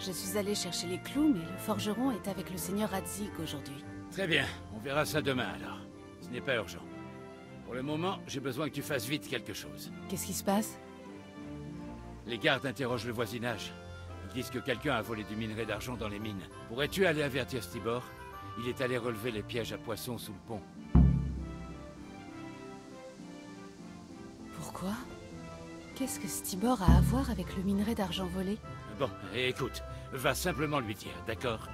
Je suis allé chercher les clous, mais le forgeron est avec le seigneur Hadzig aujourd'hui. Très bien, on verra ça demain alors. Ce n'est pas urgent. Pour le moment, j'ai besoin que tu fasses vite quelque chose. Qu'est-ce qui se passe? Les gardes interrogent le voisinage. Ils disent que quelqu'un a volé du minerai d'argent dans les mines. Pourrais-tu aller avertir Stibor? Il est allé relever les pièges à poissons sous le pont. Pourquoi? Qu'est-ce que Stibor a à voir avec le minerai d'argent volé? Bon, écoute, va simplement lui dire, d'accord?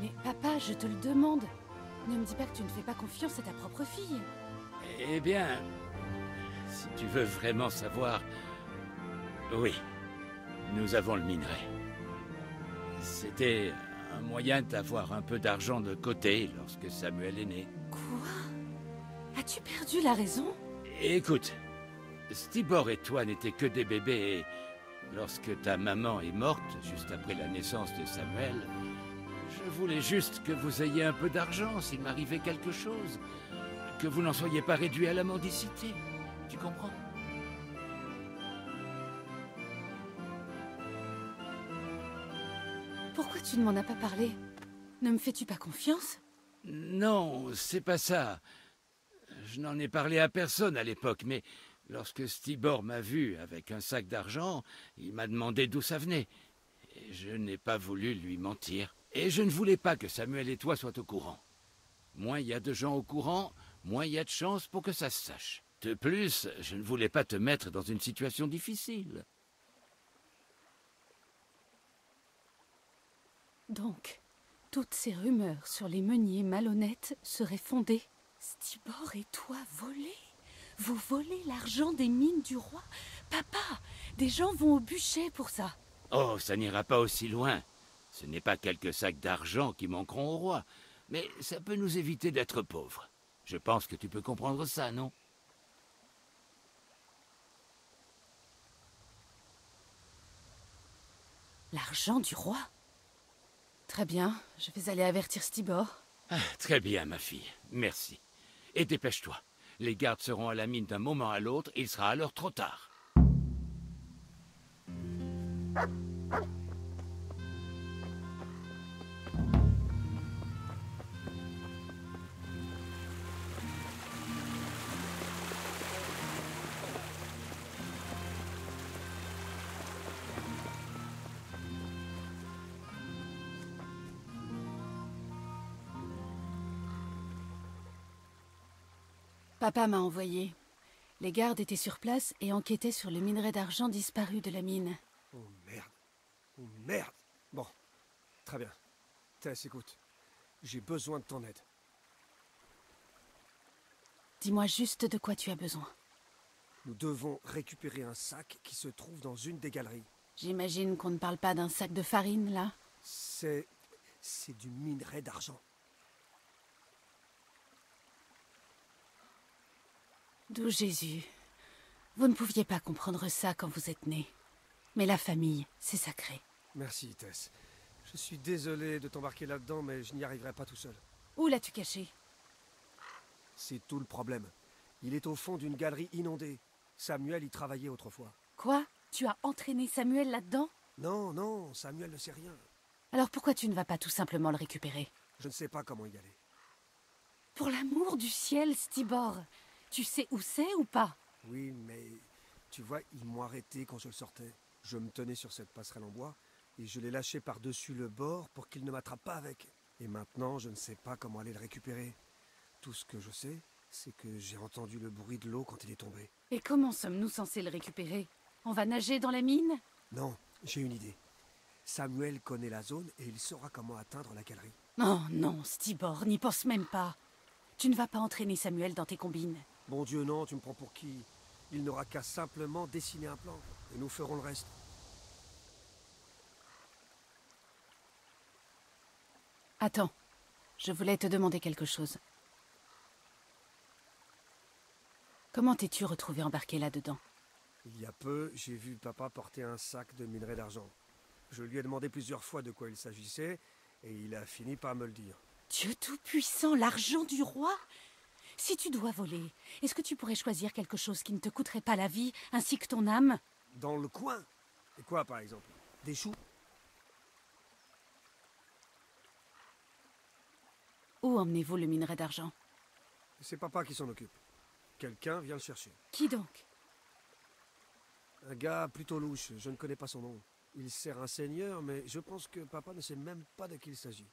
Mais papa, je te le demande. Ne me dis pas que tu ne fais pas confiance à ta propre fille. Eh bien, si tu veux vraiment savoir... Oui, nous avons le minerai. C'était un moyen d'avoir un peu d'argent de côté lorsque Samuel est né. Quoi? As-tu perdu la raison? Écoute... Stibor et toi n'étaient que des bébés et... Lorsque ta maman est morte, juste après la naissance de Samuel, je voulais juste que vous ayez un peu d'argent s'il m'arrivait quelque chose. Que vous n'en soyez pas réduit à la mendicité. Tu comprends? Pourquoi tu ne m'en as pas parlé? Ne me fais-tu pas confiance? Non, c'est pas ça. Je n'en ai parlé à personne à l'époque, mais... Lorsque Stibor m'a vu avec un sac d'argent, il m'a demandé d'où ça venait. Et je n'ai pas voulu lui mentir. Et je ne voulais pas que Samuel et toi soient au courant. Moins il y a de gens au courant, moins il y a de chances pour que ça se sache. De plus, je ne voulais pas te mettre dans une situation difficile. Donc, toutes ces rumeurs sur les meuniers malhonnêtes seraient fondées. Stibor et toi volés? Vous volez l'argent des mines du roi? Papa, des gens vont au bûcher pour ça. Oh, ça n'ira pas aussi loin. Ce n'est pas quelques sacs d'argent qui manqueront au roi. Mais ça peut nous éviter d'être pauvres. Je pense que tu peux comprendre ça, non? L'argent du roi? Très bien, je vais aller avertir Stibor. Ah, très bien, ma fille. Merci. Et dépêche-toi. Les gardes seront à la mine d'un moment à l'autre, il sera alors trop tard. Papa m'a envoyé. Les gardes étaient sur place et enquêtaient sur le minerai d'argent disparu de la mine. Oh merde. Oh merde. Bon, très bien. Tess, écoute, j'ai besoin de ton aide. Dis-moi juste de quoi tu as besoin. Nous devons récupérer un sac qui se trouve dans une des galeries. J'imagine qu'on ne parle pas d'un sac de farine, là? C'est du minerai d'argent. D'où Jésus, vous ne pouviez pas comprendre ça quand vous êtes né. Mais la famille, c'est sacré. Merci, Tess. Je suis désolé de t'embarquer là-dedans, mais je n'y arriverai pas tout seul. Où l'as-tu caché? C'est tout le problème. Il est au fond d'une galerie inondée. Samuel y travaillait autrefois. Quoi? Tu as entraîné Samuel là-dedans? Non, non, Samuel ne sait rien. Alors pourquoi tu ne vas pas tout simplement le récupérer? Je ne sais pas comment y aller. Pour l'amour du ciel, Stibor! Tu sais où c'est ou pas? Oui, mais tu vois, ils m'ont arrêté quand je le sortais. Je me tenais sur cette passerelle en bois et je l'ai lâché par-dessus le bord pour qu'il ne m'attrape pas avec. Et maintenant, je ne sais pas comment aller le récupérer. Tout ce que je sais, c'est que j'ai entendu le bruit de l'eau quand il est tombé. Et comment sommes-nous censés le récupérer? On va nager dans la mine? Non, j'ai une idée. Samuel connaît la zone et il saura comment atteindre la galerie. Oh non, Stibor, n'y pense même pas. Tu ne vas pas entraîner Samuel dans tes combines. Bon Dieu, non, tu me prends pour qui? Il n'aura qu'à simplement dessiner un plan, et nous ferons le reste. Attends, je voulais te demander quelque chose. Comment t'es-tu retrouvé embarqué là-dedans? Il y a peu, j'ai vu papa porter un sac de minerai d'argent. Je lui ai demandé plusieurs fois de quoi il s'agissait, et il a fini par me le dire. Dieu tout-puissant, l'argent du roi? Si tu dois voler, est-ce que tu pourrais choisir quelque chose qui ne te coûterait pas la vie, ainsi que ton âme? dans le coin. Et quoi, par exemple? Des choux? Où emmenez-vous le minerai d'argent? C'est papa qui s'en occupe. Quelqu'un vient le chercher. Qui donc? Un gars plutôt louche, je ne connais pas son nom. Il sert un seigneur, mais je pense que papa ne sait même pas de qui il s'agit.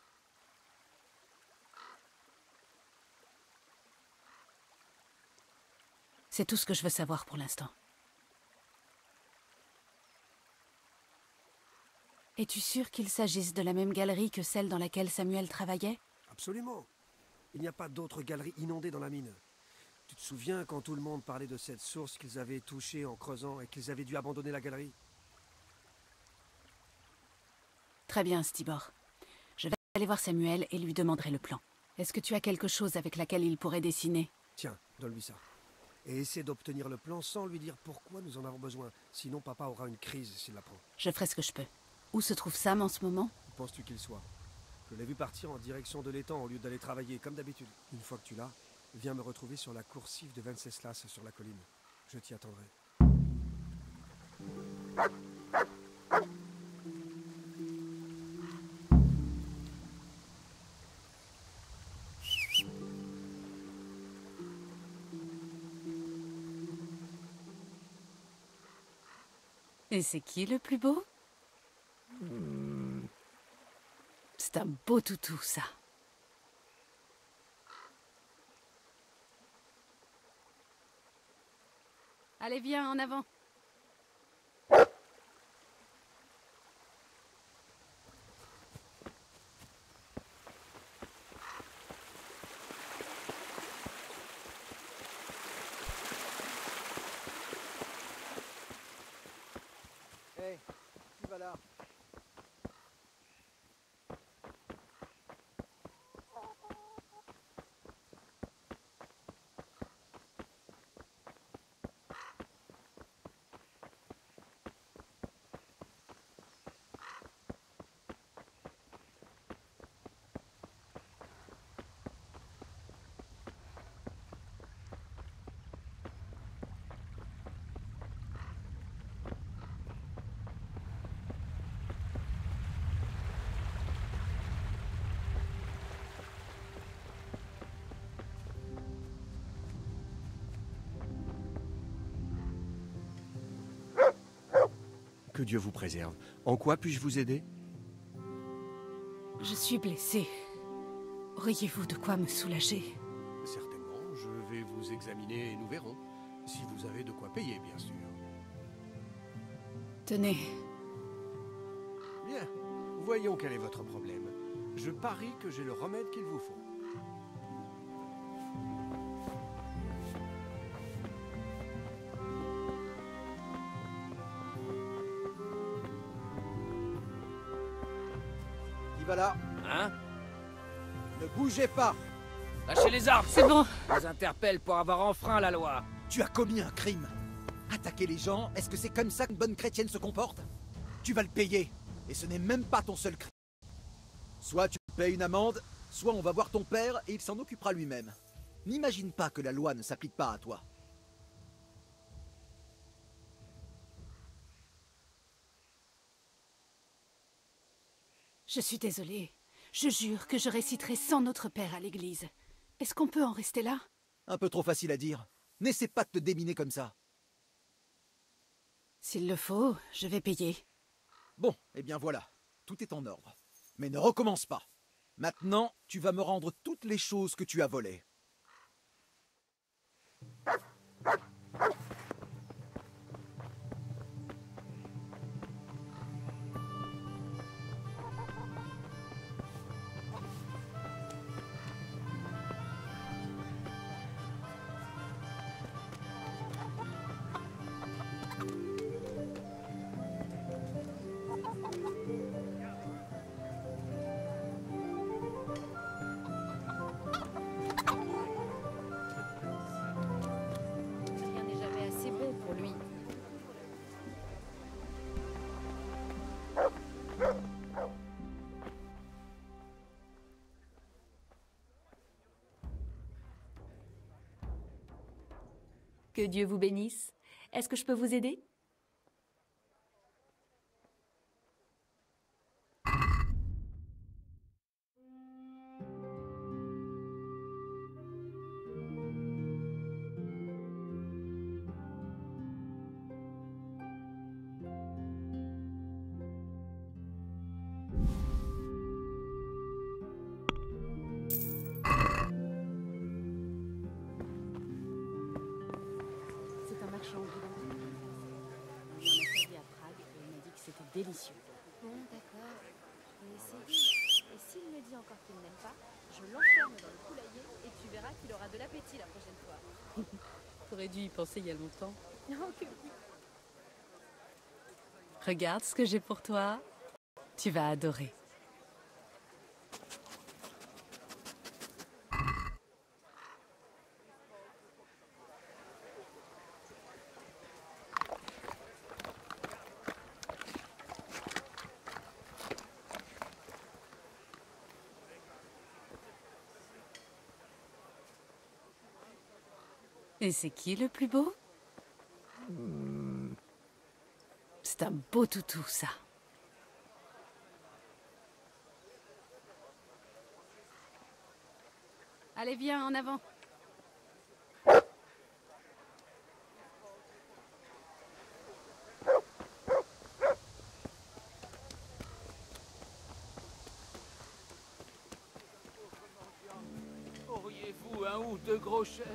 C'est tout ce que je veux savoir pour l'instant. Es-tu sûr qu'il s'agisse de la même galerie que celle dans laquelle Samuel travaillait? Absolument. Il n'y a pas d'autre galerie inondée dans la mine. Tu te souviens quand tout le monde parlait de cette source qu'ils avaient touchée en creusant et qu'ils avaient dû abandonner la galerie? Très bien, Stibor. Je vais aller voir Samuel et lui demanderai le plan. Est-ce que tu as quelque chose avec laquelle il pourrait dessiner? Tiens, donne-lui ça. Et essaie d'obtenir le plan sans lui dire pourquoi nous en avons besoin. Sinon, papa aura une crise s'il l'apprend. Je ferai ce que je peux. Où se trouve Sam en ce moment? Où penses-tu qu'il soit? Je l'ai vu partir en direction de l'étang au lieu d'aller travailler, comme d'habitude. Une fois que tu l'as, viens me retrouver sur la coursive de Venceslas sur la colline. Je t'y attendrai. Et c'est qui le plus beau? C'est un beau toutou, ça. Allez, viens, en avant. Hey, qui va là? Que Dieu vous préserve. En quoi puis-je vous aider? Je suis blessée. Auriez-vous de quoi me soulager? Certainement, je vais vous examiner et nous verrons. Si vous avez de quoi payer, bien sûr. Tenez. Bien, voyons quel est votre problème. Je parie que j'ai le remède qu'il vous faut. Voilà. Hein? Ne bougez pas! Lâchez les armes! C'est bon! Je vous interpelle pour avoir enfreint la loi. Tu as commis un crime. Attaquer les gens, est-ce que c'est comme ça qu'une bonne chrétienne se comporte? Tu vas le payer. Et ce n'est même pas ton seul crime. Soit tu payes une amende, soit on va voir ton père et il s'en occupera lui-même. N'imagine pas que la loi ne s'applique pas à toi. Je suis désolée. Je jure que je réciterai sans notre père à l'église. Est-ce qu'on peut en rester là? Un peu trop facile à dire. N'essaie pas de te déminer comme ça. S'il le faut, je vais payer. Bon, eh bien voilà. Tout est en ordre. Mais ne recommence pas. Maintenant, tu vas me rendre toutes les choses que tu as volées. Que Dieu vous bénisse. Est-ce que je peux vous aider? délicieux. D'accord. Et s'il me dit encore qu'il n'aime pas, je l'enferme dans le poulailler et tu verras qu'il aura de l'appétit la prochaine fois. T'aurais dû y penser il y a longtemps. Regarde ce que j'ai pour toi. Tu vas adorer. Et c'est qui le plus beau? C'est un beau toutou, ça. Allez, viens, en avant. Auriez-vous un ou deux gros chèvres?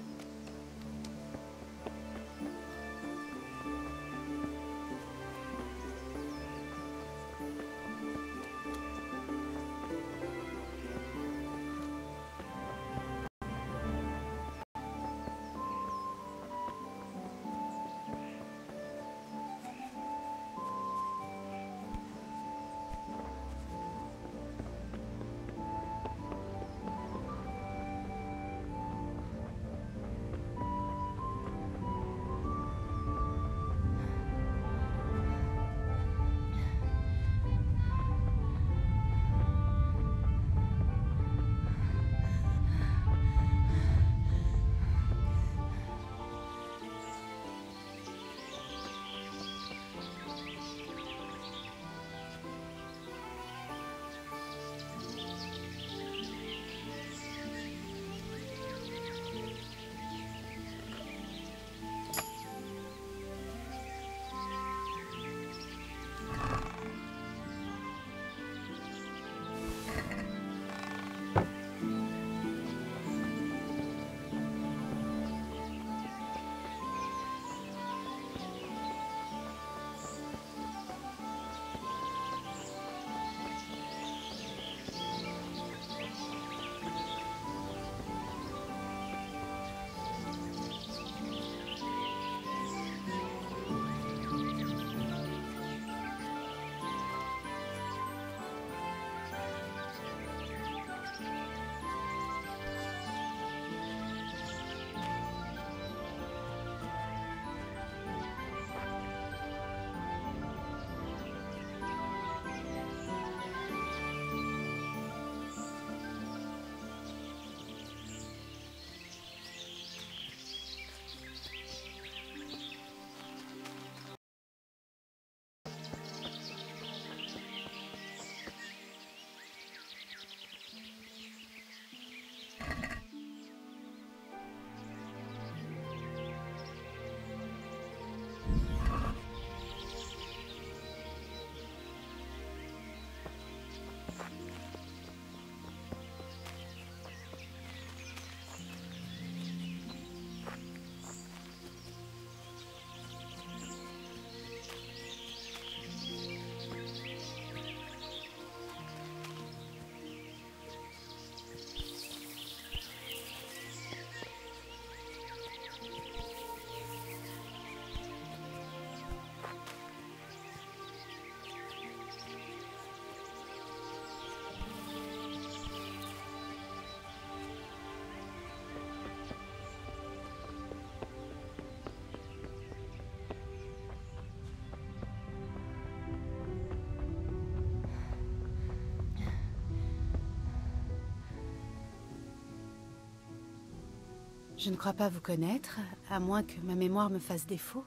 Je ne crois pas vous connaître, à moins que ma mémoire me fasse défaut.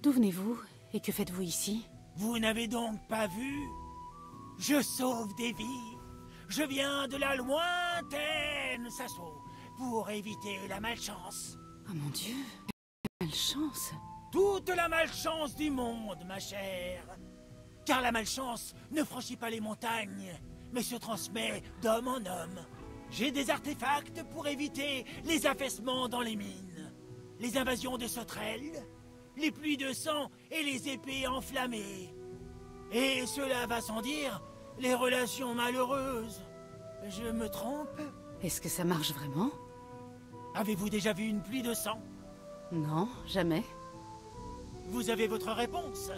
D'où venez-vous et que faites-vous ici? Vous n'avez donc pas vu? Je sauve des vies. Je viens de la lointaine Sasso pour éviter la malchance. Oh mon Dieu, quelle malchance! Toute la malchance du monde, ma chère. Car la malchance ne franchit pas les montagnes, mais se transmet d'homme en homme. J'ai des artefacts pour éviter les affaissements dans les mines, les invasions de sauterelles, les pluies de sang et les épées enflammées. Et cela va sans dire, les relations malheureuses. Je me trompe? Est-ce que ça marche vraiment? Avez-vous déjà vu une pluie de sang? Non, jamais. Vous avez votre réponse.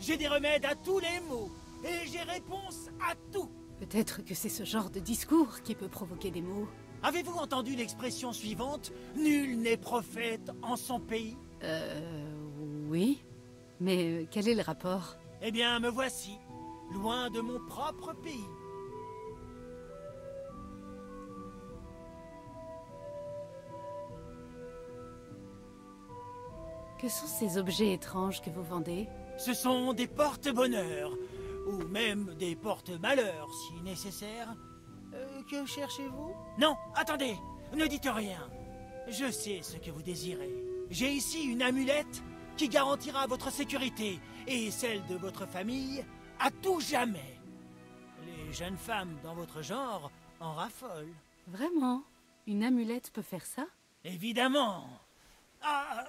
J'ai des remèdes à tous les maux, et j'ai réponse à tout. Peut-être que c'est ce genre de discours qui peut provoquer des maux. Avez-vous entendu l'expression suivante? Nul n'est prophète en son pays. Oui. Mais quel est le rapport? Eh bien, me voici, loin de mon propre pays. Que sont ces objets étranges que vous vendez? Ce sont des porte-bonheur, ou même des porte-malheur, si nécessaire. Que cherchez-vous? Non, attendez, ne dites rien. Je sais ce que vous désirez. J'ai ici une amulette qui garantira votre sécurité et celle de votre famille à tout jamais. Les jeunes femmes dans votre genre en raffolent. Vraiment? Une amulette peut faire ça? Évidemment. Ah,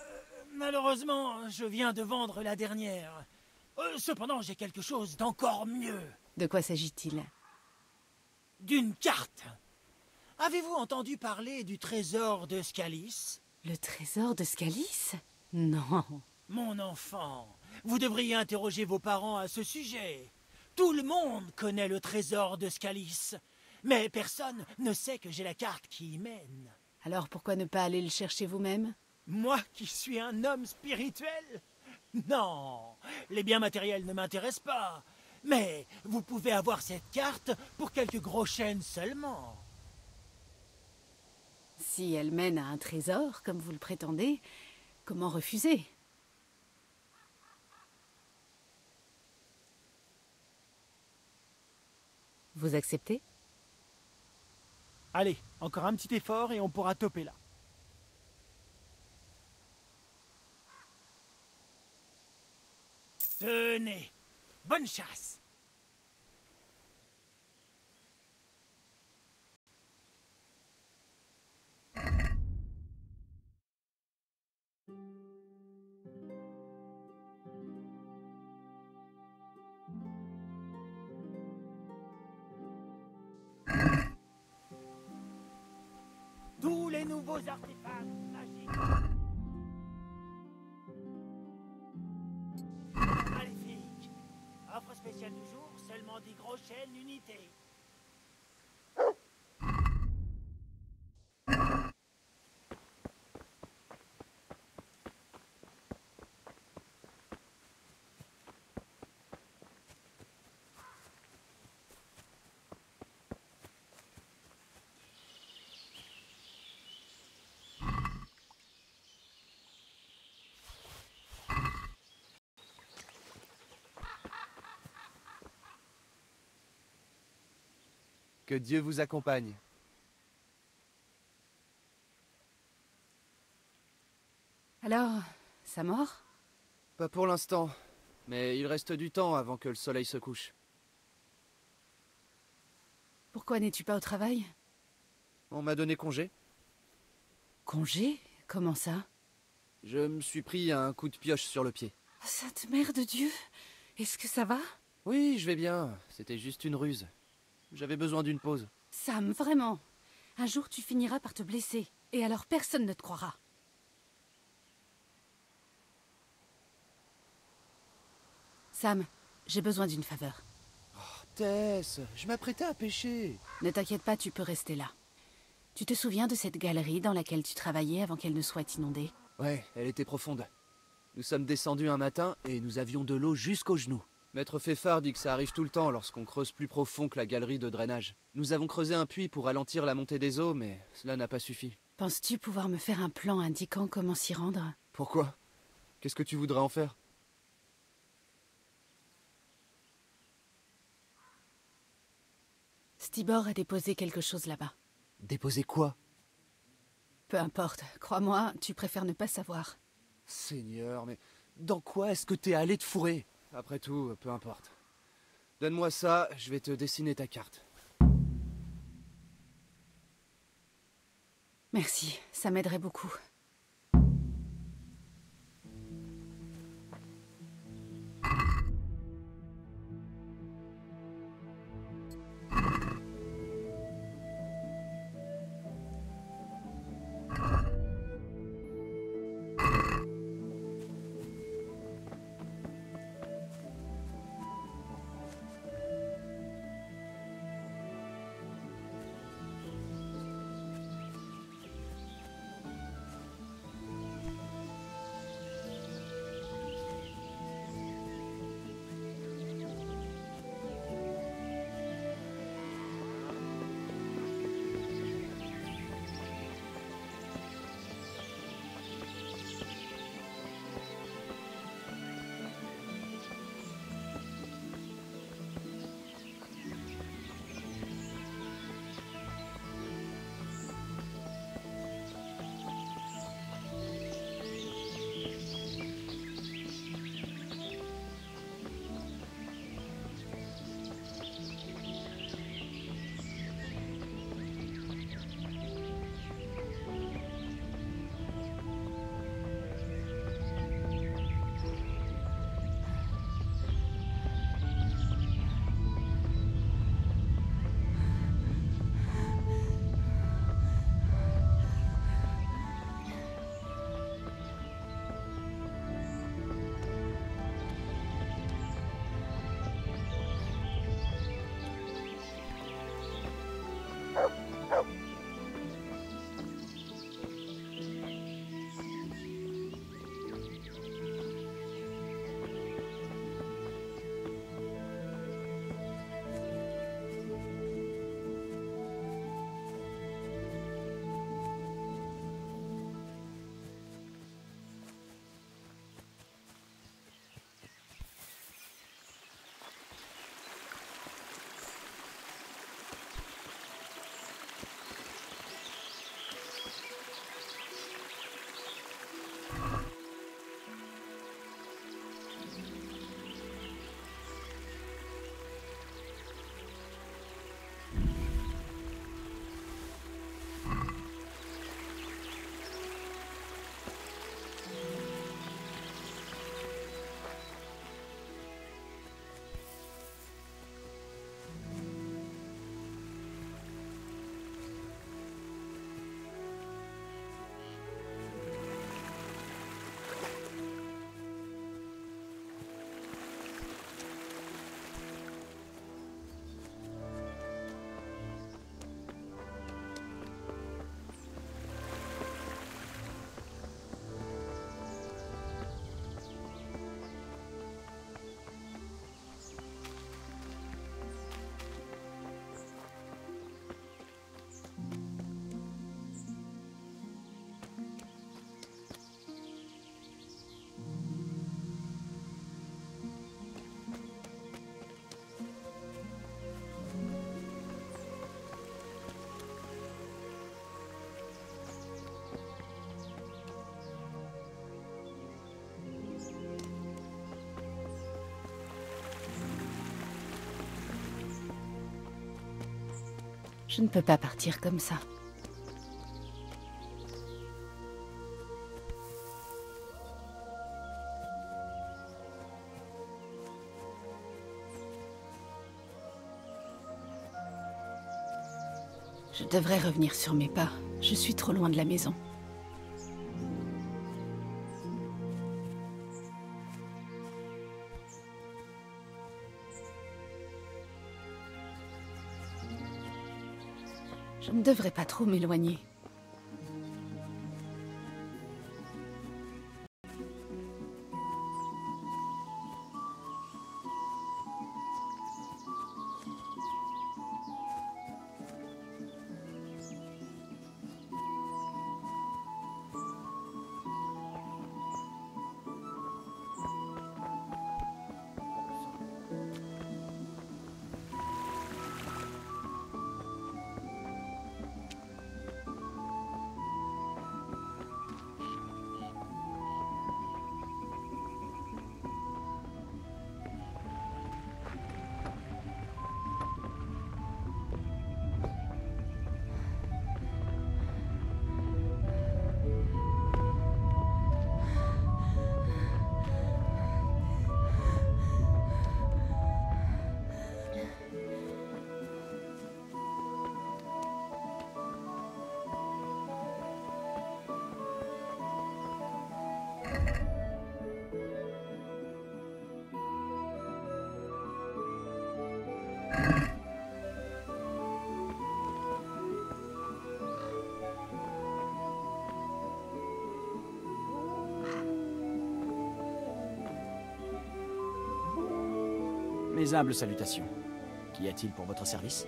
malheureusement, je viens de vendre la dernière. Cependant, j'ai quelque chose d'encore mieux. De quoi s'agit-il? D'une carte. Avez-vous entendu parler du trésor de Skalice? Le trésor de Skalice? Non. Mon enfant, vous devriez interroger vos parents à ce sujet. Tout le monde connaît le trésor de Skalice, mais personne ne sait que j'ai la carte qui y mène. Alors pourquoi ne pas aller le chercher vous-même? Moi qui suis un homme spirituel? Non, les biens matériels ne m'intéressent pas. Mais vous pouvez avoir cette carte pour quelques gros chênes seulement. Si elle mène à un trésor, comme vous le prétendez, comment refuser? Vous acceptez? Allez, encore un petit effort et on pourra toper là. Tenez, bonne chasse! Tous les nouveaux artefacts magiques. Spécial du jour, seulement 10 gros chênes unités. Que Dieu vous accompagne. Alors, ça mord? Pas pour l'instant, mais il reste du temps avant que le soleil se couche. Pourquoi n'es-tu pas au travail? On m'a donné congé. Congé? Comment ça? Je me suis pris un coup de pioche sur le pied. Oh, Sainte Mère de Dieu! Est-ce que ça va? Oui, je vais bien. C'était juste une ruse. J'avais besoin d'une pause. Sam, vraiment. Un jour, tu finiras par te blesser. Et alors, personne ne te croira. Sam, j'ai besoin d'une faveur. Oh, Tess, je m'apprêtais à pêcher. Ne t'inquiète pas, tu peux rester là. Tu te souviens de cette galerie dans laquelle tu travaillais avant qu'elle ne soit inondée? Ouais, elle était profonde. Nous sommes descendus un matin et nous avions de l'eau jusqu'aux genoux. Maître Feyfar dit que ça arrive tout le temps lorsqu'on creuse plus profond que la galerie de drainage. Nous avons creusé un puits pour ralentir la montée des eaux, mais cela n'a pas suffi. Penses-tu pouvoir me faire un plan indiquant comment s'y rendre? Pourquoi? Qu'est-ce que tu voudrais en faire? Stibor a déposé quelque chose là-bas. Déposé quoi? Peu importe, crois-moi, tu préfères ne pas savoir. Seigneur, mais dans quoi est-ce que t'es allé te fourrer? Après tout, peu importe. Donne-moi ça, je vais te dessiner ta carte. Merci, ça m'aiderait beaucoup. Je ne peux pas partir comme ça. Je devrais revenir sur mes pas. Je suis trop loin de la maison. Je ne devrais pas trop m'éloigner. Mes humbles salutations. Qu'y a-t-il pour votre service ?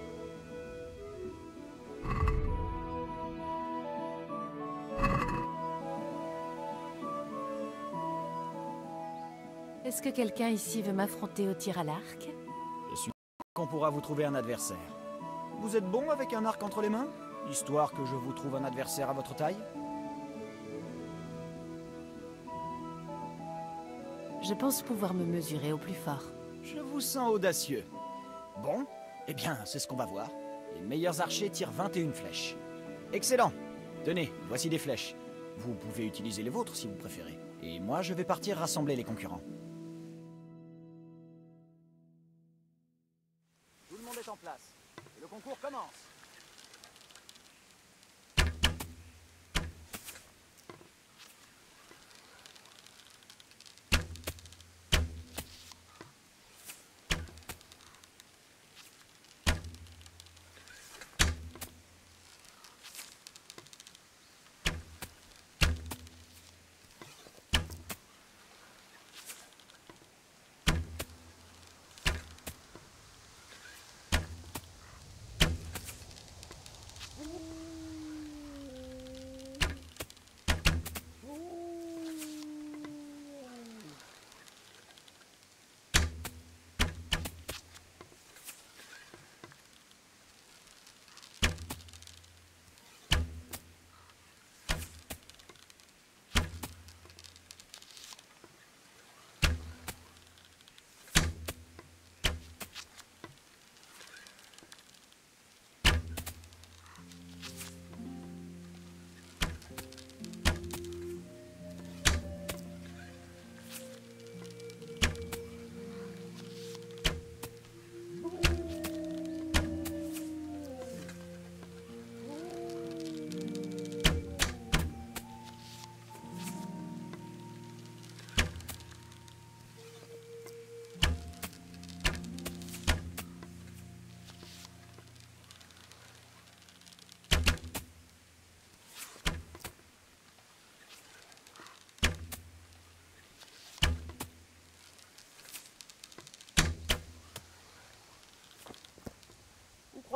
Est-ce que quelqu'un ici veut m'affronter au tir à l'arc ? Je suis sûr qu'on pourra vous trouver un adversaire. Vous êtes bon avec un arc entre les mains ? Histoire que je vous trouve un adversaire à votre taille ? Je pense pouvoir me mesurer au plus fort. Je vous sens audacieux. Bon, eh bien, c'est ce qu'on va voir. Les meilleurs archers tirent 21 flèches. Excellent. Tenez, voici des flèches. Vous pouvez utiliser les vôtres si vous préférez. Et moi, je vais partir rassembler les concurrents. Tout le monde est en place. Et le concours commence.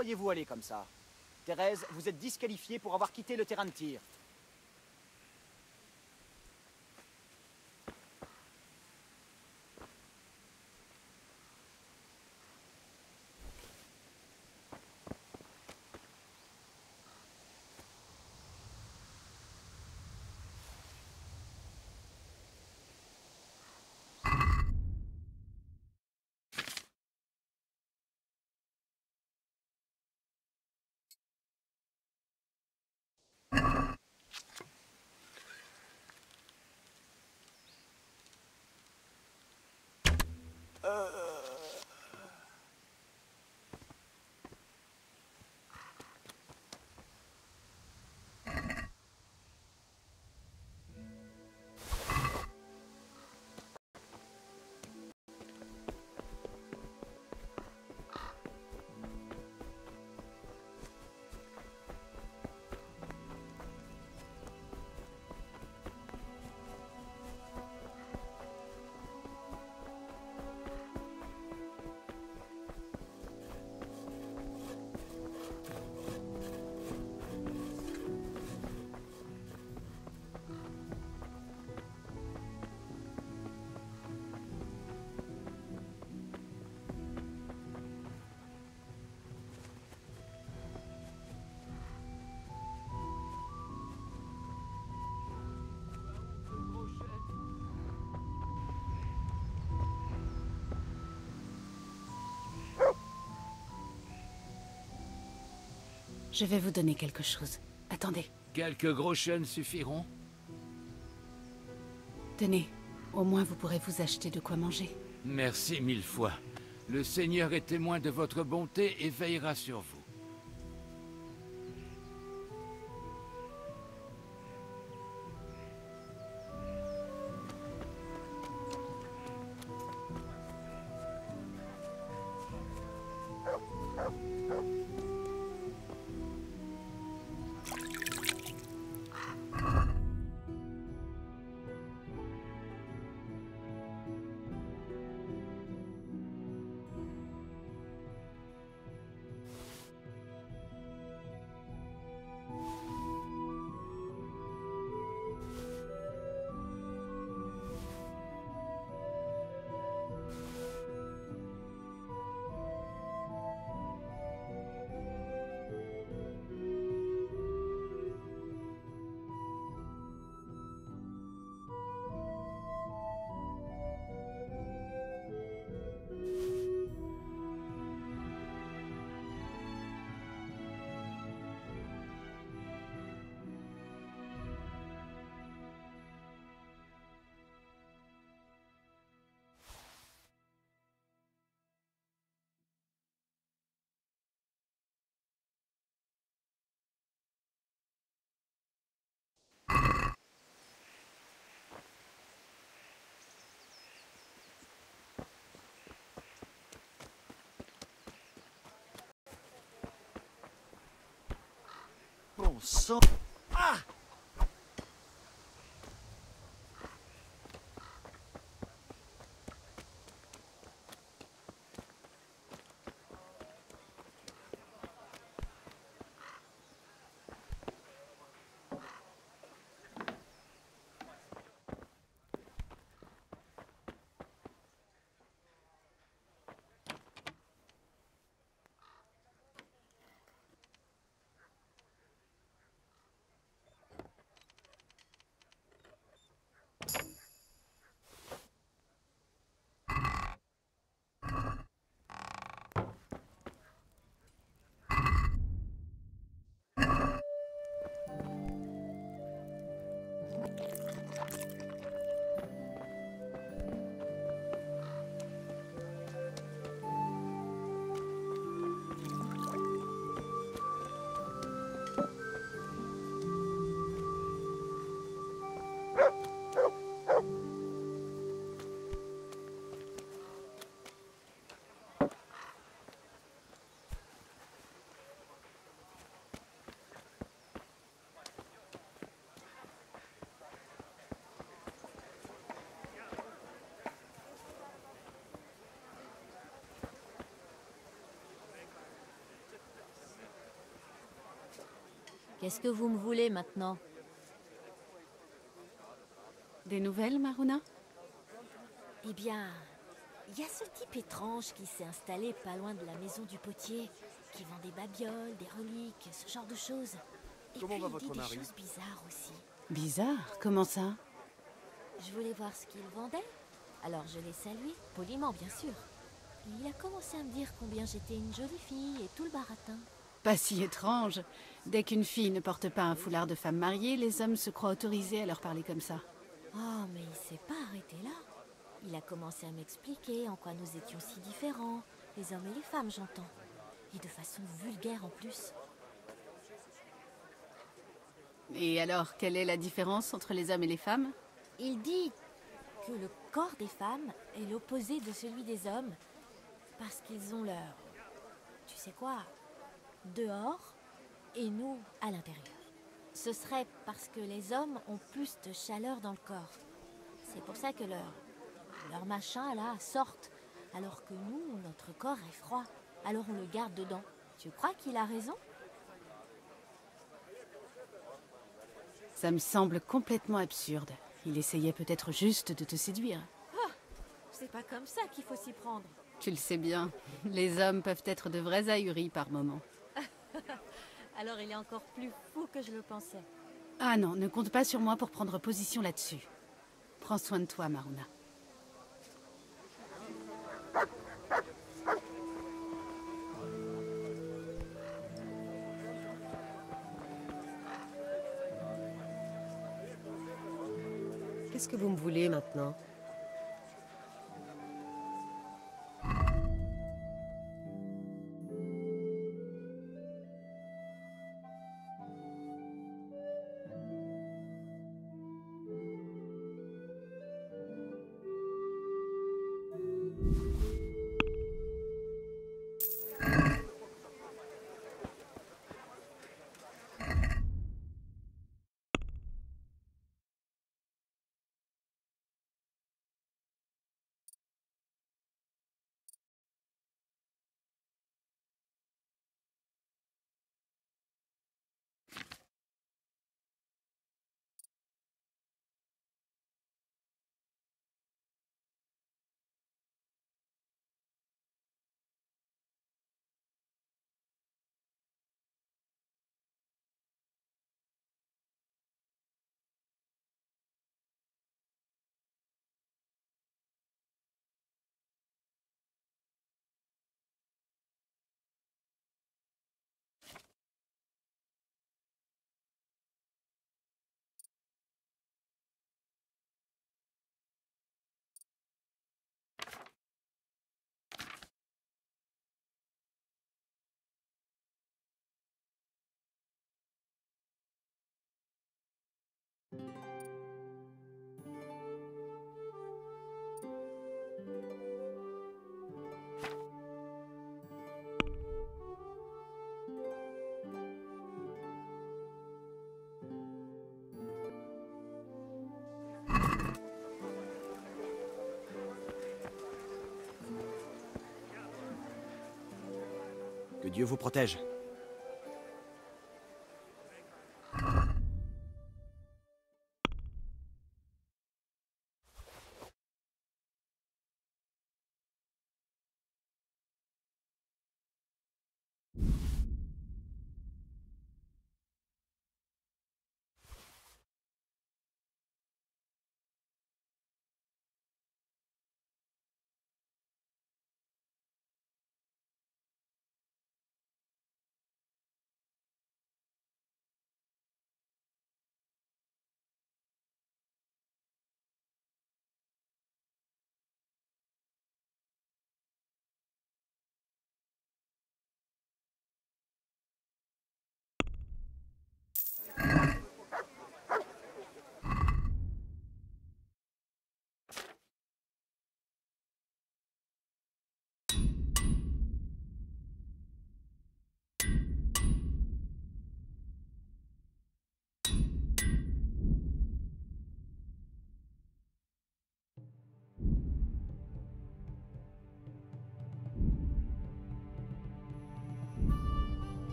croyez-vous aller comme ça? Thérèse, vous êtes disqualifiée pour avoir quitté le terrain de tir. Je vais vous donner quelque chose. Attendez. Quelques groschen suffiront. Tenez, au moins vous pourrez vous acheter de quoi manger. Merci mille fois. Le Seigneur est témoin de votre bonté et veillera sur vous. Ah! Qu'est-ce que vous me voulez maintenant? Des nouvelles, Maruna? Eh bien, il y a ce type étrange qui s'est installé pas loin de la maison du potier, qui vend des babioles, des reliques, ce genre de choses. Et comment puis, va il dit votre mari? Des choses bizarres aussi. Bizarre? Comment ça? Je voulais voir ce qu'il vendait, alors je l'ai salué, poliment bien sûr. Il a commencé à me dire combien j'étais une jolie fille et tout le baratin. Pas si étrange. Dès qu'une fille ne porte pas un foulard de femme mariée, les hommes se croient autorisés à leur parler comme ça. Oh, mais il s'est pas arrêté là. Il a commencé à m'expliquer en quoi nous étions si différents, les hommes et les femmes, j'entends. Et de façon vulgaire en plus. Et alors, quelle est la différence entre les hommes et les femmes? Il dit que le corps des femmes est l'opposé de celui des hommes, parce qu'ils ont leur... tu sais quoi? Dehors et nous à l'intérieur. Ce serait parce que les hommes ont plus de chaleur dans le corps. C'est pour ça que leur machin là sortent, alors que nous, notre corps est froid, alors on le garde dedans. Tu crois qu'il a raison? Ça me semble complètement absurde. Il essayait peut-être juste de te séduire. Oh, c'est pas comme ça qu'il faut s'y prendre. Tu le sais bien, les hommes peuvent être de vrais ahuris par moments. Alors il est encore plus fou que je le pensais. Ah non, ne compte pas sur moi pour prendre position là-dessus. Prends soin de toi, Maruna. Qu'est-ce que vous me voulez maintenant ? Que Dieu vous protège.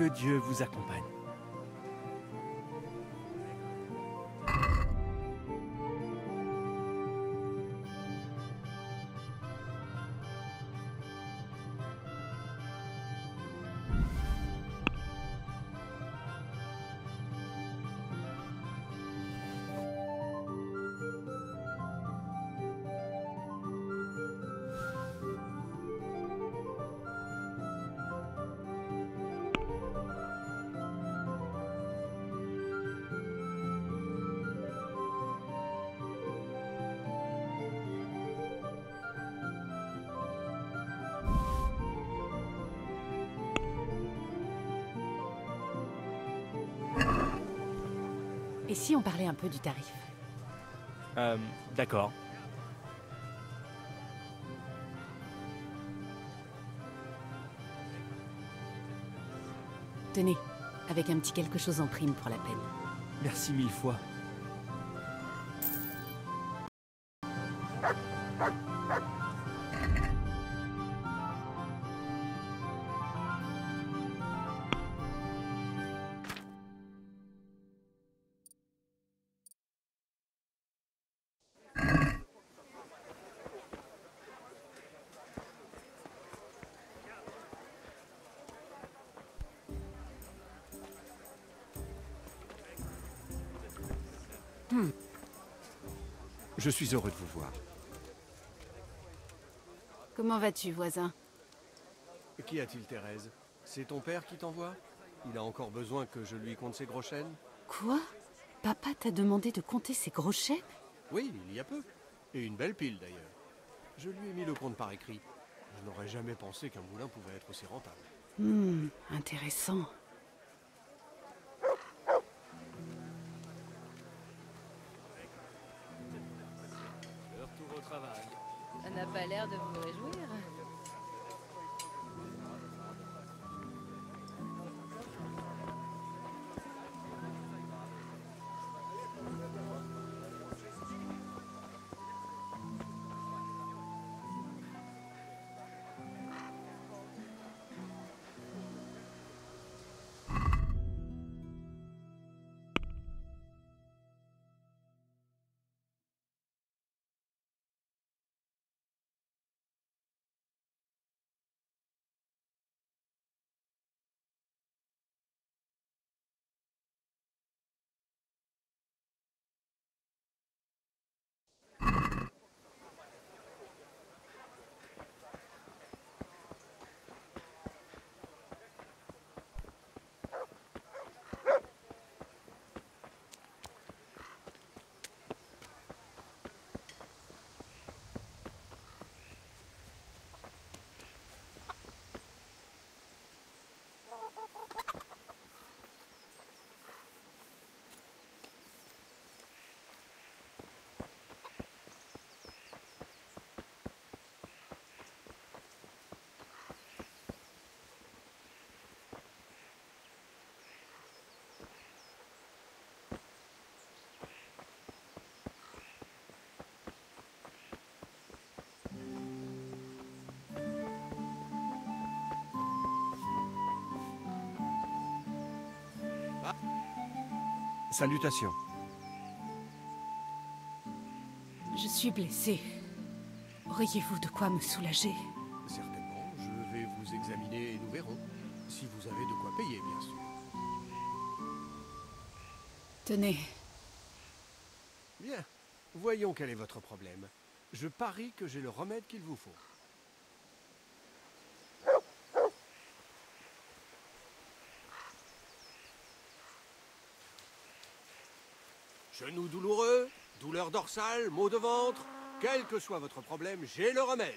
que Dieu vous accompagne. Et si on parlait un peu du tarif? D'accord. Tenez, avec un petit quelque chose en prime pour la peine. Merci mille fois. Je suis heureux de vous voir. Comment vas-tu, voisin? Qu'y a-t-il, Thérèse? C'est ton père qui t'envoie? Il a encore besoin que je lui compte ses gros chênes? Quoi? Papa t'a demandé de compter ses gros chênes? Oui, il y a peu. Et une belle pile, d'ailleurs. Je lui ai mis le compte par écrit. Je n'aurais jamais pensé qu'un moulin pouvait être aussi rentable. Intéressant. Pas l'air de vous réjouir. Salutations. Je suis blessée. Auriez-vous de quoi me soulager? Certainement, je vais vous examiner et nous verrons. Si vous avez de quoi payer, bien sûr. Tenez. Bien. Voyons quel est votre problème. Je parie que j'ai le remède qu'il vous faut. Genoux douloureux, douleur dorsale, maux de ventre, quel que soit votre problème, j'ai le remède.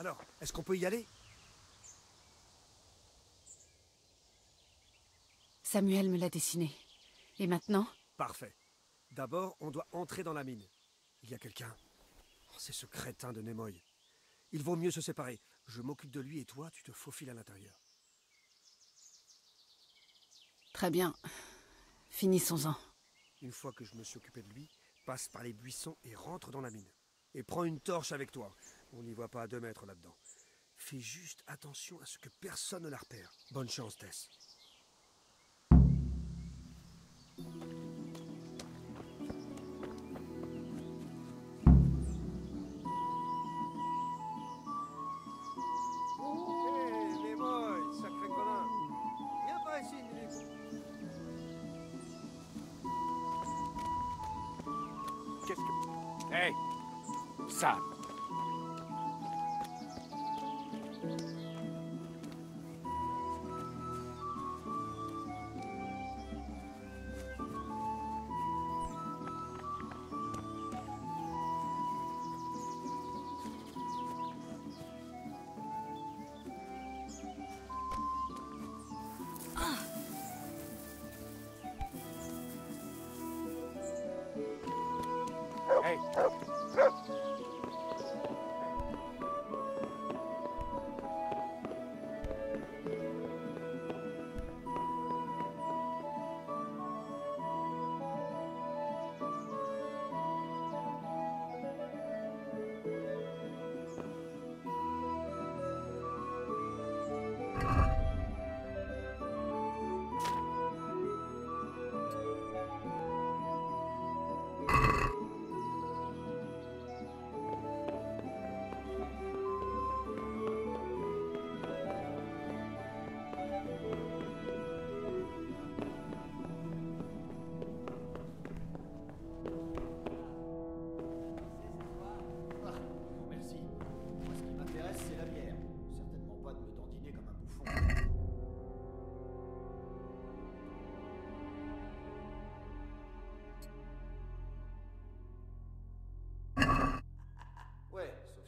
Alors, est-ce qu'on peut y aller? Samuel me l'a dessiné. Et maintenant? Parfait. D'abord, on doit entrer dans la mine. Il y a quelqu'un. Oh, c'est ce crétin de Nemoy. Il vaut mieux se séparer. Je m'occupe de lui et toi, tu te faufiles à l'intérieur. Très bien. Finissons-en. Une fois que je me suis occupé de lui, passe par les buissons et rentre dans la mine. Et prends une torche avec toi. On n'y voit pas à 2 mètres là-dedans. Fais juste attention à ce que personne ne la repère. Bonne chance, Tess.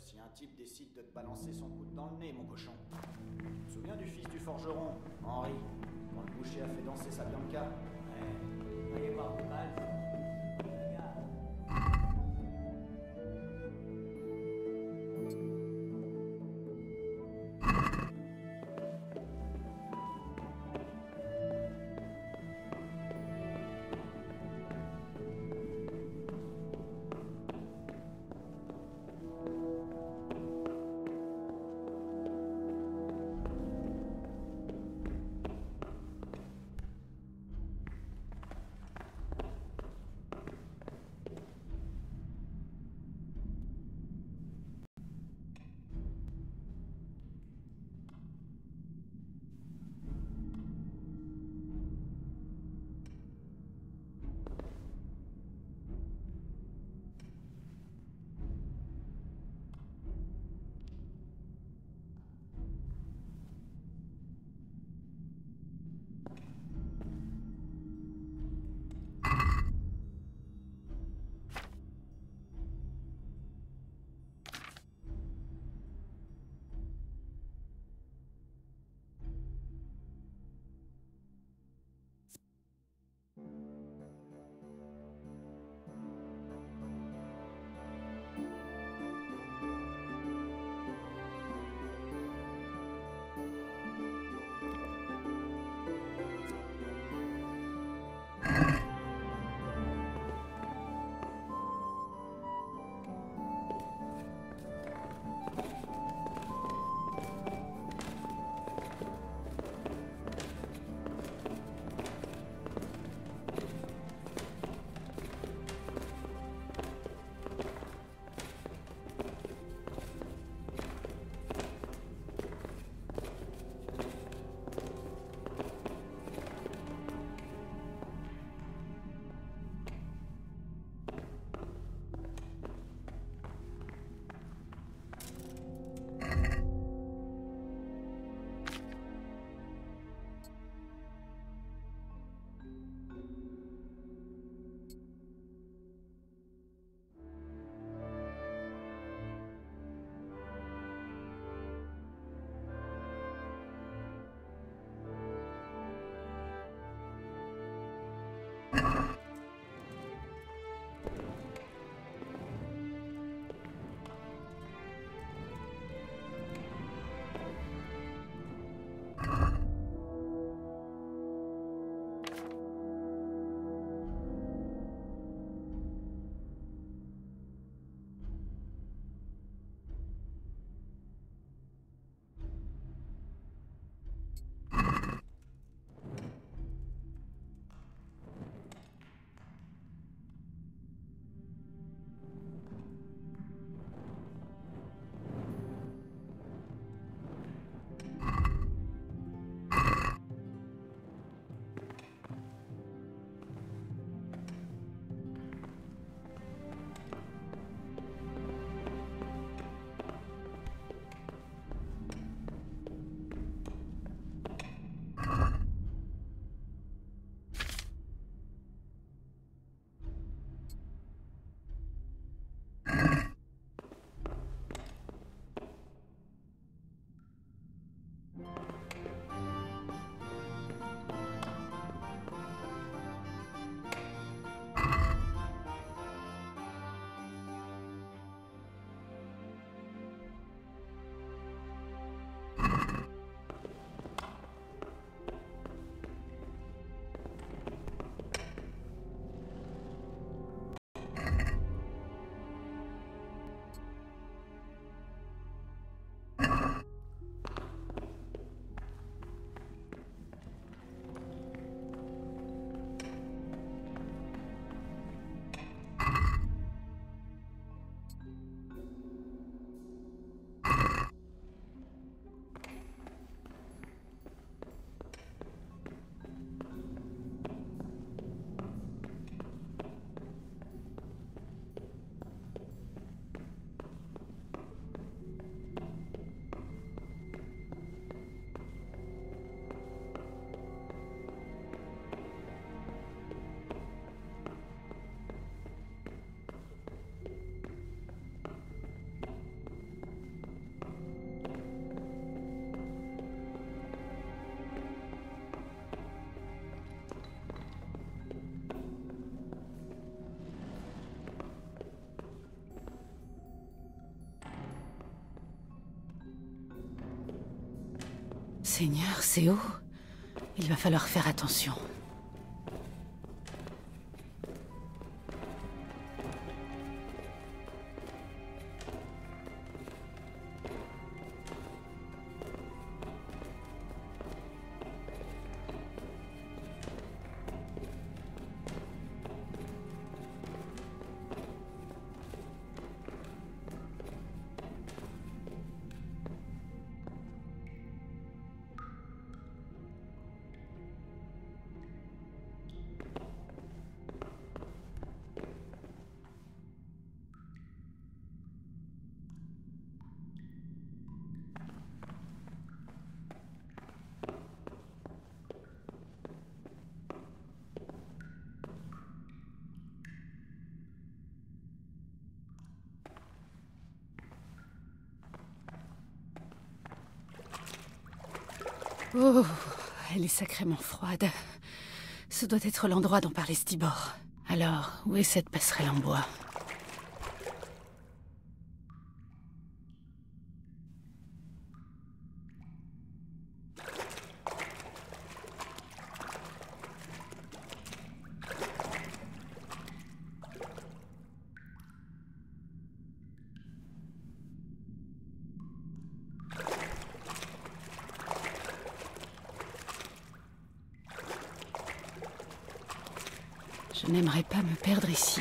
Si un type décide de te balancer son coude dans le nez, mon cochon. Tu te souviens du fils du forgeron, Henri, quand le boucher a fait danser sa Bianca? Ouais, il est pas mal. Seigneur, c'est haut. Il va falloir faire attention. Oh, elle est sacrément froide. Ce doit être l'endroit dont parlait Stibor. Alors, où est cette passerelle en bois ? Je n'aimerais pas me perdre ici.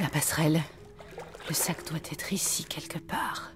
La passerelle. Le sac doit être ici quelque part.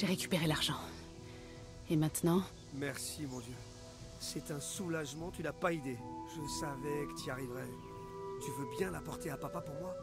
J'ai récupéré l'argent. Et maintenant... Merci, mon Dieu. C'est un soulagement, tu n'as pas idée. Je savais que tu arriverais. Tu veux bien l'apporter à papa pour moi?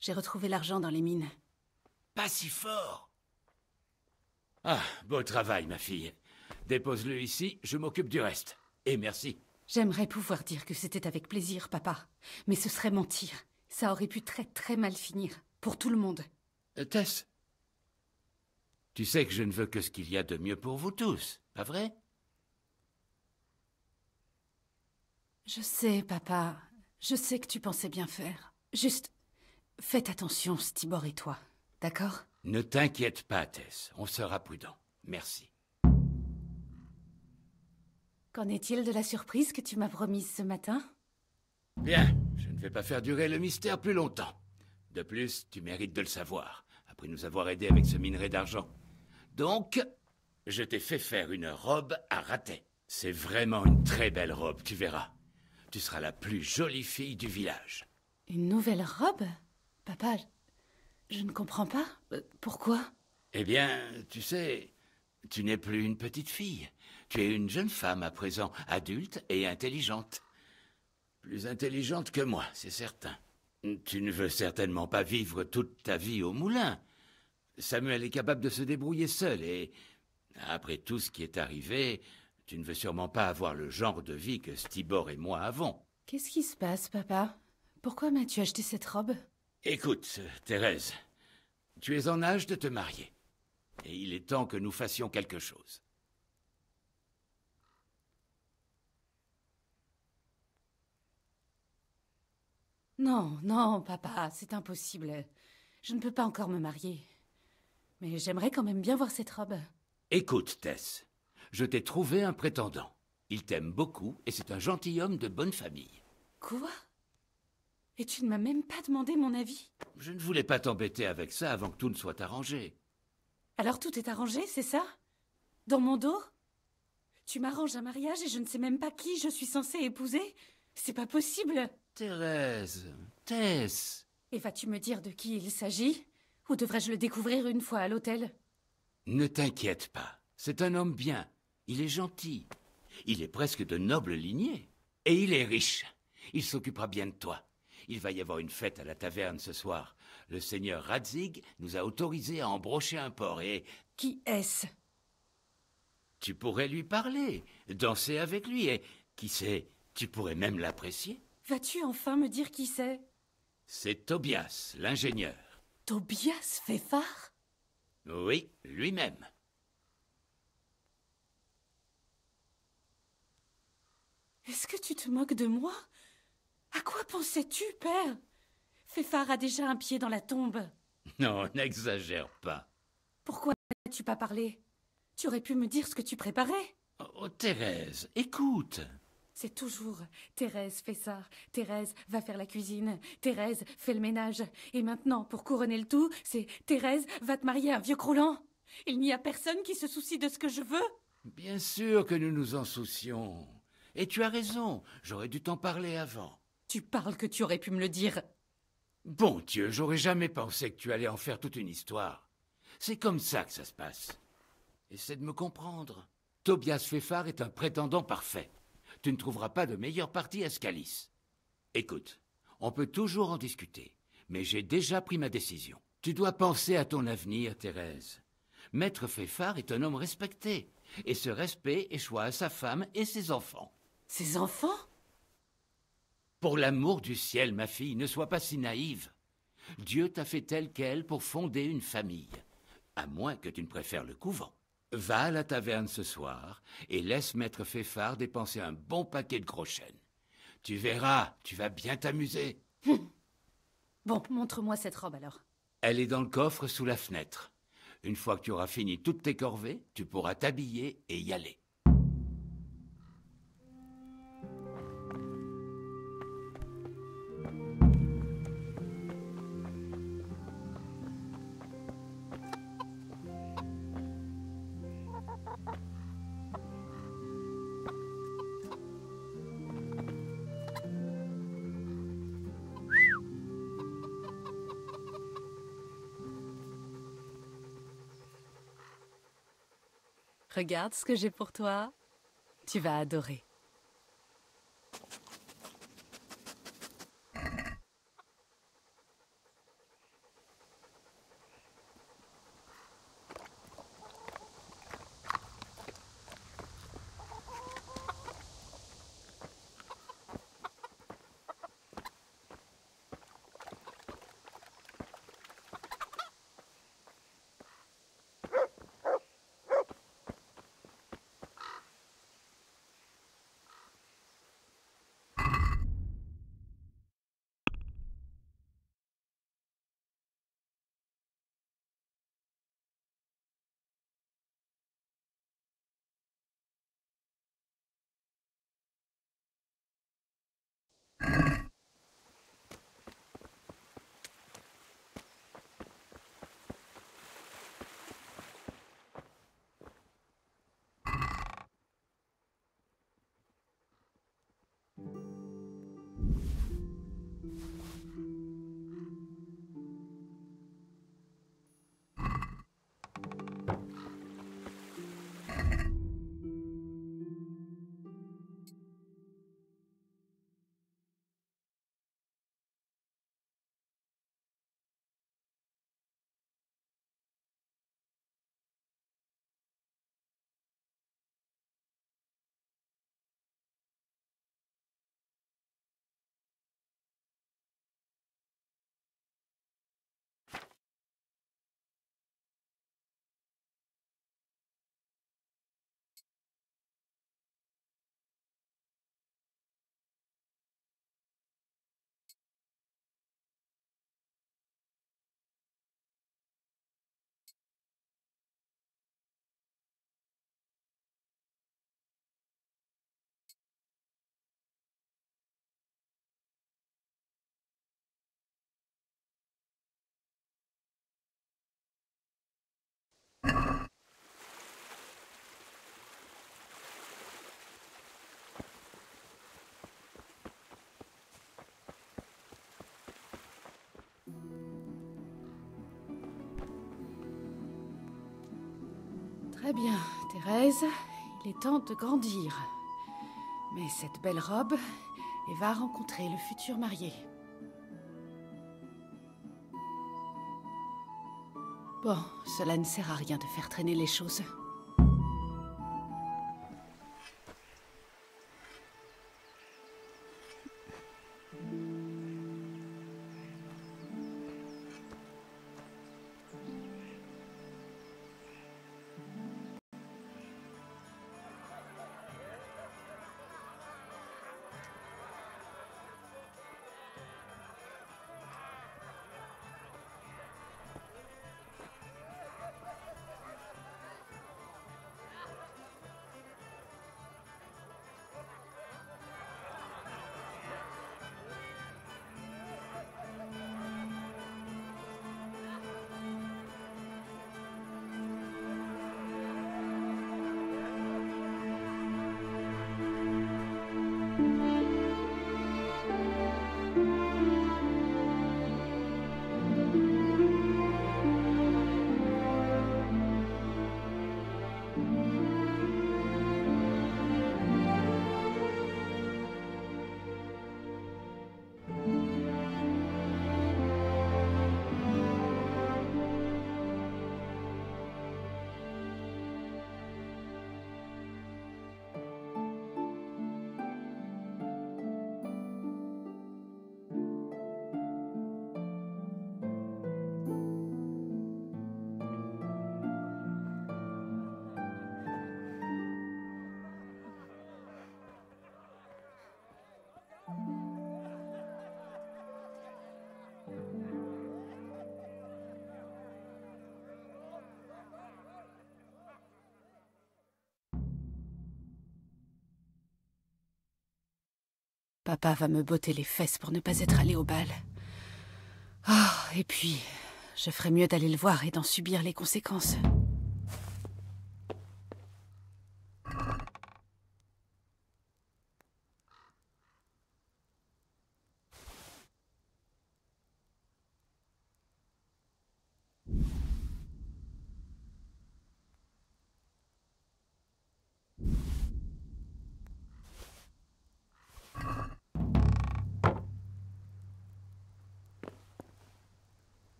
J'ai retrouvé l'argent dans les mines. Pas si fort! Ah, beau travail, ma fille. Dépose-le ici, je m'occupe du reste. Et merci. J'aimerais pouvoir dire que c'était avec plaisir, papa. Mais ce serait mentir. Ça aurait pu très très mal finir. Pour tout le monde. Tess, tu sais que je ne veux que ce qu'il y a de mieux pour vous tous, pas vrai? Je sais, papa. Je sais que tu pensais bien faire. Juste... Faites attention, Stibor et toi, d'accord? Ne t'inquiète pas, Tess, on sera prudent. Merci. Qu'en est-il de la surprise que tu m'as promise ce matin? Bien, je ne vais pas faire durer le mystère plus longtemps. De plus, tu mérites de le savoir, après nous avoir aidés avec ce minerai d'argent. Donc, je t'ai fait faire une robe à raté. C'est vraiment une très belle robe, tu verras. Tu seras la plus jolie fille du village. Une nouvelle robe? Papa, je ne comprends pas. Pourquoi? Eh bien, tu sais, tu n'es plus une petite fille. Tu es une jeune femme à présent, adulte et intelligente. Plus intelligente que moi, c'est certain. Tu ne veux certainement pas vivre toute ta vie au moulin. Samuel est capable de se débrouiller seul et, après tout ce qui est arrivé, tu ne veux sûrement pas avoir le genre de vie que Stibor et moi avons. Qu'est-ce qui se passe, papa? Pourquoi m'as-tu acheté cette robe ? Écoute, Thérèse, tu es en âge de te marier, et il est temps que nous fassions quelque chose. Non, non, papa, c'est impossible. Je ne peux pas encore me marier. Mais j'aimerais quand même bien voir cette robe. Écoute, Tess, je t'ai trouvé un prétendant. Il t'aime beaucoup, et c'est un gentilhomme de bonne famille. Quoi ? Et tu ne m'as même pas demandé mon avis. Je ne voulais pas t'embêter avec ça avant que tout ne soit arrangé. Alors tout est arrangé, c'est ça? Dans mon dos? Tu m'arranges un mariage et je ne sais même pas qui je suis censée épouser? C'est pas possible. Thérèse, Tess. Et vas-tu me dire de qui il s'agit? Ou devrais-je le découvrir une fois à l'hôtel? Ne t'inquiète pas. C'est un homme bien. Il est gentil. Il est presque de noble lignée. Et il est riche. Il s'occupera bien de toi. Il va y avoir une fête à la taverne ce soir. Le seigneur Radzig nous a autorisé à embrocher un porc et... Qui est-ce? Tu pourrais lui parler, danser avec lui et... Qui sait, tu pourrais même l'apprécier. Vas-tu enfin me dire qui c'est? C'est Tobias, l'ingénieur. Tobias Feyfar? Oui, lui-même. Est-ce que tu te moques de moi? À quoi pensais-tu, père? Feyfar a déjà un pied dans la tombe. Non, n'exagère pas. Pourquoi n'as-tu pas parlé? Tu aurais pu me dire ce que tu préparais. Oh, Thérèse, écoute. C'est toujours Thérèse fait ça, Thérèse va faire la cuisine, Thérèse fait le ménage. Et maintenant, pour couronner le tout, c'est Thérèse va te marier à un vieux croulant. Il n'y a personne qui se soucie de ce que je veux? Bien sûr que nous nous en soucions. Et tu as raison, j'aurais dû t'en parler avant. Tu parles que tu aurais pu me le dire. Bon Dieu, j'aurais jamais pensé que tu allais en faire toute une histoire. C'est comme ça que ça se passe. Essaie de me comprendre. Tobias Feyfar est un prétendant parfait. Tu ne trouveras pas de meilleur parti à Skalice. Écoute, on peut toujours en discuter, mais j'ai déjà pris ma décision. Tu dois penser à ton avenir, Thérèse. Maître Feyfar est un homme respecté, et ce respect échoit à sa femme et ses enfants. Ses enfants? Pour l'amour du ciel, ma fille, ne sois pas si naïve. Dieu t'a fait telle qu'elle pour fonder une famille, à moins que tu ne préfères le couvent. Va à la taverne ce soir et laisse Maître Feyfar dépenser un bon paquet de gros chênes. Tu verras, tu vas bien t'amuser. Bon, montre-moi cette robe alors. Elle est dans le coffre sous la fenêtre. Une fois que tu auras fini toutes tes corvées, tu pourras t'habiller et y aller. Regarde ce que j'ai pour toi. Tu vas adorer. Très bien, Thérèse, il est temps de grandir. Mais cette belle robe, et va rencontrer le futur marié. Bon, cela ne sert à rien de faire traîner les choses. Papa va me botter les fesses pour ne pas être allé au bal. Oh, et puis, je ferais mieux d'aller le voir et d'en subir les conséquences.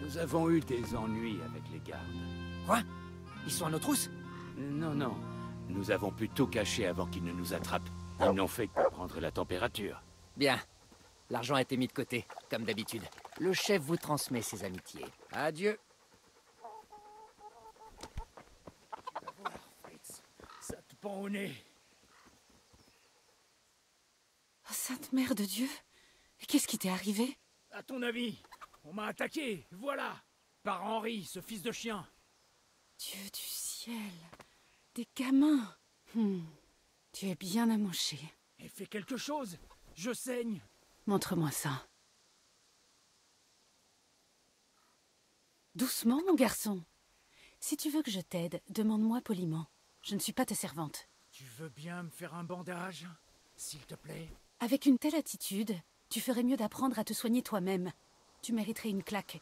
Nous avons eu des ennuis avec les gardes. Quoi? Ils sont à nos trousses? Non, non. Nous avons pu tout cacher avant qu'ils ne nous attrapent. Ils n'ont fait que prendre la température. Bien. L'argent a été mis de côté, comme d'habitude. Le chef vous transmet ses amitiés. Adieu. Ça te pend au nez. Oh, Sainte Mère de Dieu. Qu'est-ce qui t'est arrivé? À ton avis? On m'a attaqué, voilà! Par Henri, ce fils de chien! Dieu du ciel! Des gamins! Tu es bien amanché. Et fais quelque chose! Je saigne! Montre-moi ça. Doucement, mon garçon! Si tu veux que je t'aide, demande-moi poliment. Je ne suis pas ta servante. Tu veux bien me faire un bandage, s'il te plaît? Avec une telle attitude, tu ferais mieux d'apprendre à te soigner toi-même. Tu mériterais une claque.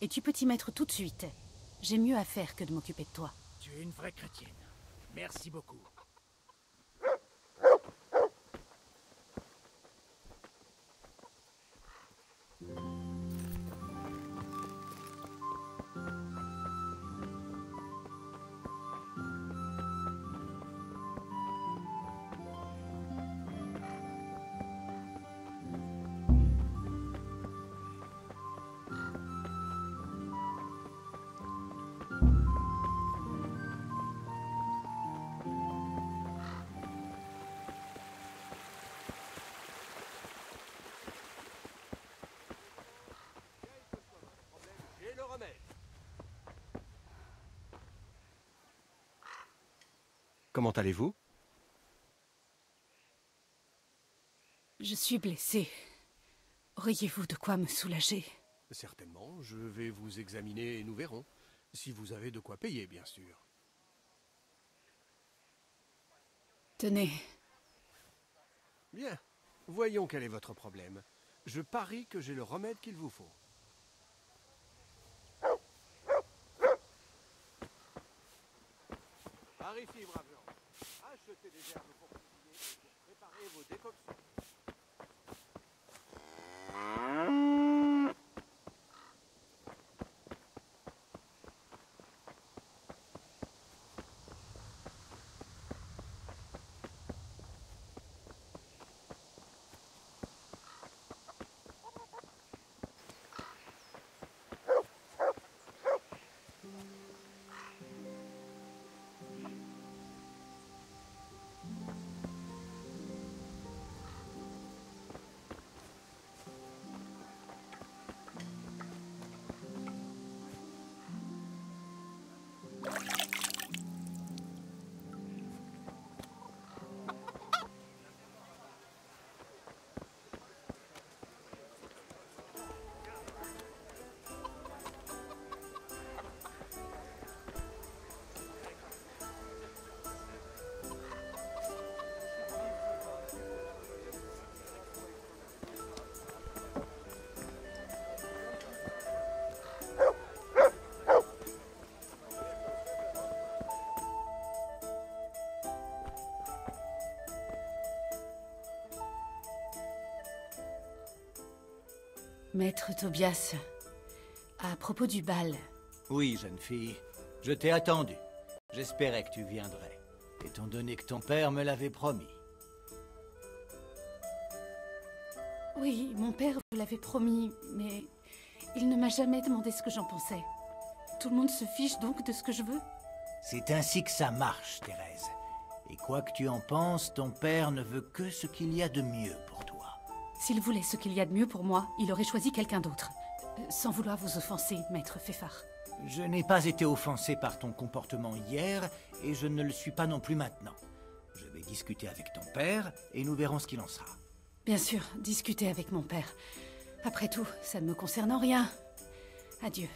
Et tu peux t'y mettre tout de suite. J'ai mieux à faire que de m'occuper de toi. Tu es une vraie chrétienne. Merci beaucoup. Comment allez-vous? Je suis blessée. Auriez-vous de quoi me soulager? Certainement, je vais vous examiner et nous verrons. Si vous avez de quoi payer, bien sûr. Tenez. Bien. Voyons quel est votre problème. Je parie que j'ai le remède qu'il vous faut. Arifi, brave gens. Achetez des herbes pour cuisiner et préparez vos décoctions. Maître Tobias, à propos du bal... Oui, jeune fille, je t'ai attendu. J'espérais que tu viendrais, étant donné que ton père me l'avait promis. Oui, mon père vous l'avait promis, mais il ne m'a jamais demandé ce que j'en pensais. Tout le monde se fiche donc de ce que je veux? C'est ainsi que ça marche, Thérèse. Et quoi que tu en penses, ton père ne veut que ce qu'il y a de mieux pour toi. S'il voulait ce qu'il y a de mieux pour moi, il aurait choisi quelqu'un d'autre. Sans vouloir vous offenser, maître Feyfar. Je n'ai pas été offensé par ton comportement hier, et je ne le suis pas non plus maintenant. Je vais discuter avec ton père, et nous verrons ce qu'il en sera. Bien sûr, discutez avec mon père. Après tout, ça ne me concerne en rien. Adieu.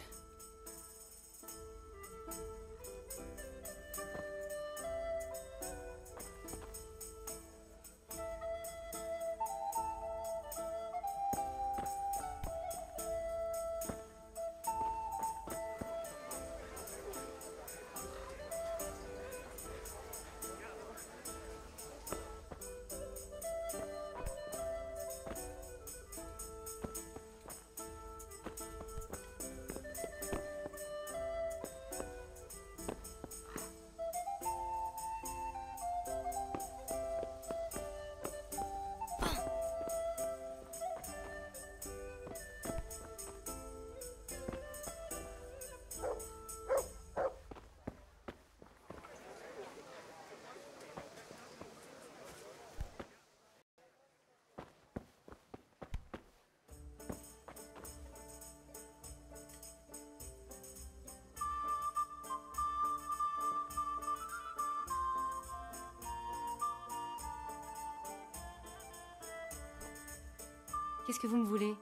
Qu'est-ce que vous me voulez?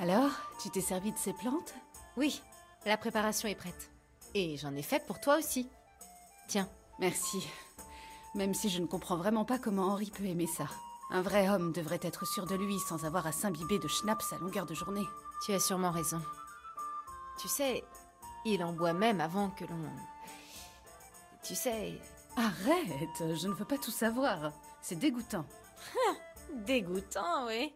Alors, tu t'es servi de ces plantes? Oui, la préparation est prête. Et j'en ai fait pour toi aussi. Tiens. Merci. Même si je ne comprends vraiment pas comment Henri peut aimer ça. Un vrai homme devrait être sûr de lui sans avoir à s'imbiber de schnapps à longueur de journée. Tu as sûrement raison. Tu sais, il en boit même avant que l'on... Tu sais... Arrête, je ne veux pas tout savoir. C'est dégoûtant. Dégoûtant, oui.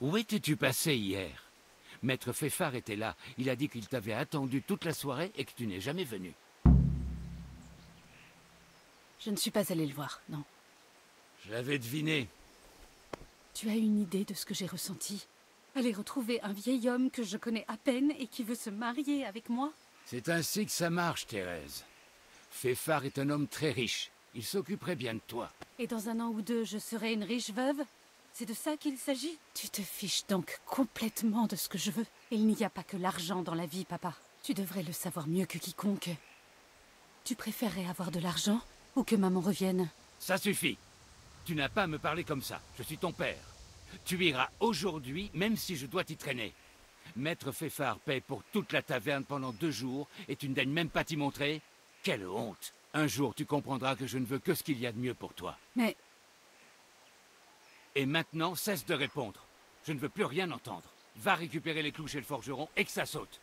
Où étais-tu passé hier? Maître Feyfar était là. Il a dit qu'il t'avait attendu toute la soirée et que tu n'es jamais venu. Je ne suis pas allé le voir, non. Je l'avais deviné. Tu as une idée de ce que j'ai ressenti? Aller retrouver un vieil homme que je connais à peine et qui veut se marier avec moi? C'est ainsi que ça marche, Thérèse. Feyfar est un homme très riche. Il s'occuperait bien de toi. Et dans un an ou deux, je serai une riche veuve? C'est de ça qu'il s'agit? Tu te fiches donc complètement de ce que je veux. Il n'y a pas que l'argent dans la vie, papa. Tu devrais le savoir mieux que quiconque. Tu préférerais avoir de l'argent ou que maman revienne? Ça suffit. Tu n'as pas à me parler comme ça. Je suis ton père. Tu iras aujourd'hui, même si je dois t'y traîner. Maître Feyfar paie pour toute la taverne pendant 2 jours et tu ne daignes même pas t'y montrer? Quelle honte! Un jour, tu comprendras que je ne veux que ce qu'il y a de mieux pour toi. Mais... Et maintenant, cesse de répondre. Je ne veux plus rien entendre. Va récupérer les clous chez le forgeron et que ça saute.